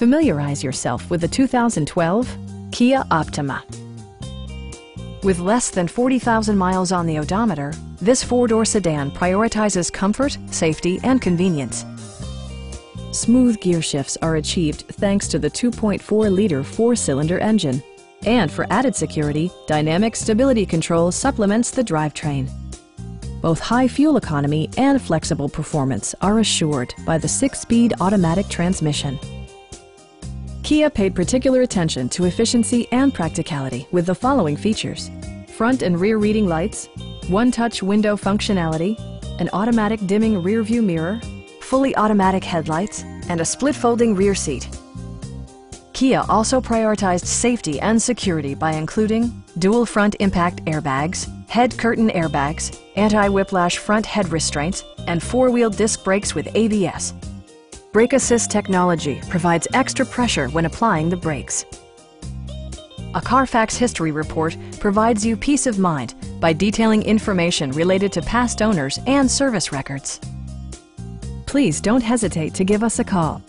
Familiarize yourself with the 2012 Kia Optima. With less than 40,000 miles on the odometer, this four-door sedan prioritizes comfort, safety, and convenience. Smooth gear shifts are achieved thanks to the 2.4-liter four-cylinder engine. And for added security, dynamic stability control supplements the drivetrain. Both high fuel economy and flexible performance are assured by the 6-speed automatic transmission. Kia paid particular attention to efficiency and practicality with the following features: front and rear reading lights, one-touch window functionality, an automatic dimming rearview mirror, fully automatic headlights, and a split-folding rear seat. Kia also prioritized safety and security by including dual front impact airbags, head curtain airbags, anti-whiplash front head restraints, and four-wheel disc brakes with ABS. Brake Assist technology provides extra pressure when applying the brakes. A Carfax history report provides you peace of mind by detailing information related to past owners and service records. Please don't hesitate to give us a call.